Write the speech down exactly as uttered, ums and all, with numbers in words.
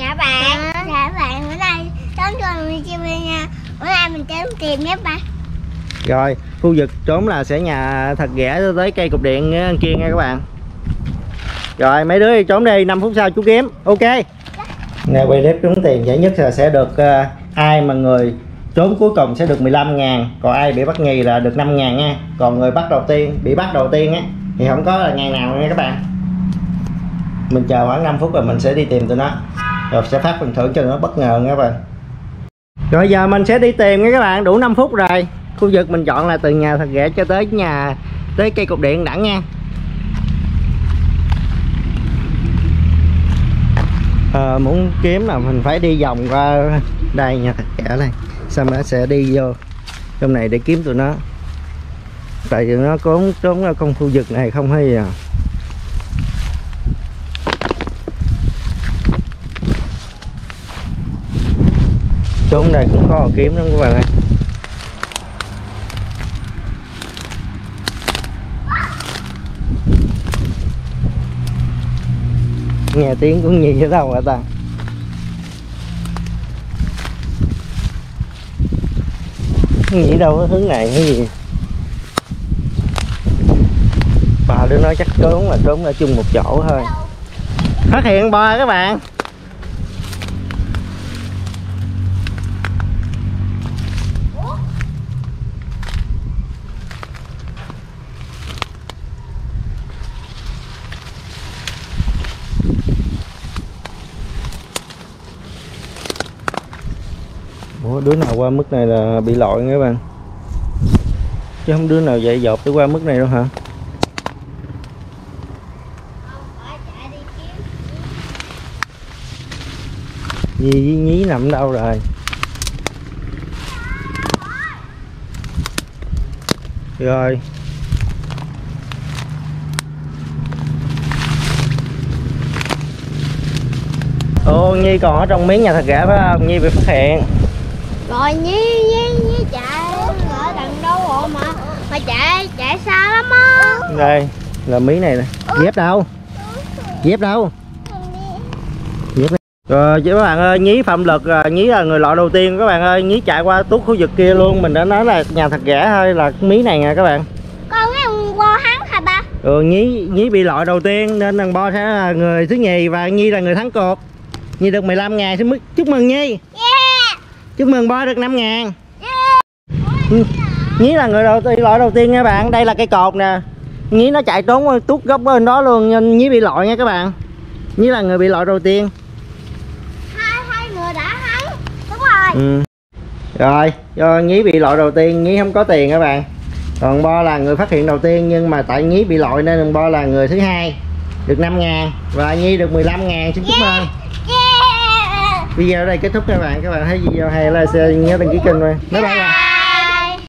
Chào bạn. Chào à. Bạn, bữa nay trốn rừng chim đi nha. Bữa nay mình trốn tìm nhé bạn. Rồi, khu vực trốn là sẽ nhà thật ghẻ tới cây cục điện kia nha các bạn. Rồi, mấy đứa đi trốn đi, năm phút sau chú kiếm. Ok. Nè, quay clip trốn tìm dễ nhất là sẽ được uh, ai mà người trốn cuối cùng sẽ được mười lăm ngàn, còn ai bị bắt nhì là được năm ngàn nha. Còn người bắt đầu tiên, bị bắt đầu tiên á thì không có là ngày nào nha các bạn. Mình chờ khoảng năm phút rồi mình sẽ đi tìm tụi nó. Rồi sẽ phát phần thưởng cho nó bất ngờ nha các bạn. Rồi giờ mình sẽ đi tìm nha các bạn, đủ năm phút rồi. Khu vực mình chọn là từ nhà thật ghẻ cho tới nhà tới cây cục điện đẳng nha. À, muốn kiếm là mình phải đi vòng qua đây nhà thật ghẻ này, xong nó sẽ đi vô trong này để kiếm tụi nó. Tại vì nó trốn trốn ở trong khu vực này không hay à. Trốn này cũng khó kiếm lắm các bạn ơi. Nghe tiếng cũng như thế đâu hả ta. Nghĩ đâu có hướng này hay gì. Bà đứa nói chắc trốn là trốn ở chung một chỗ thôi. Phát hiện bò các bạn. Đứa nào qua mức này là bị lội nha các bạn, chứ không đứa nào dạy dột để qua mức này đâu hả. Gì với nhí nằm đâu rồi. Rồi ô Nhi còn ở trong miếng nhà thật ghẻ phải không? Nhi bị phát hiện rồi. Nhí nhí nhí chạy ở đằng đâu rồi mà mà chạy chạy xa lắm á. Đây là mí này nè. Dép đâu? Dép đâu? Dép. Rồi các bạn ơi, Nhí phạm lực, Nhí là người lọ đầu tiên các bạn ơi. Nhí chạy qua tuốt khu vực kia luôn. Mình đã nói là nhà thật ghẻ thôi là mí này nè các bạn. Con cái thằng Bo thắng hả ba? Ừ, Nhí Nhí bị lọ đầu tiên nên thằng Bo sẽ là người thứ nhì và Nhi là người thắng cuộc. Nhi được mười lăm ngàn xin chúc mừng Nhi. Yeah. Chúc mừng Bo được năm ngàn. Yeah. Nhí là người đầu tiên, loại đầu tiên nha bạn. Đây là cây cột nè. Nhí nó chạy trốn tuốt góc bên đó luôn nên Nhí bị loại nha các bạn. Nhí là người bị loại đầu tiên. Hai hai người đã thắng. Đúng rồi. Ừ. Rồi, do Nhí bị loại đầu tiên, Nhí không có tiền các bạn. Còn Bo là người phát hiện đầu tiên nhưng mà tại Nhí bị loại nên Bo là người thứ hai được năm ngàn và Nhí được mười lăm ngàn. Xin chúc mừng. Video ở đây kết thúc các bạn, các bạn thấy video hay là share nhớ đăng ký kênh rồi. Bye bye.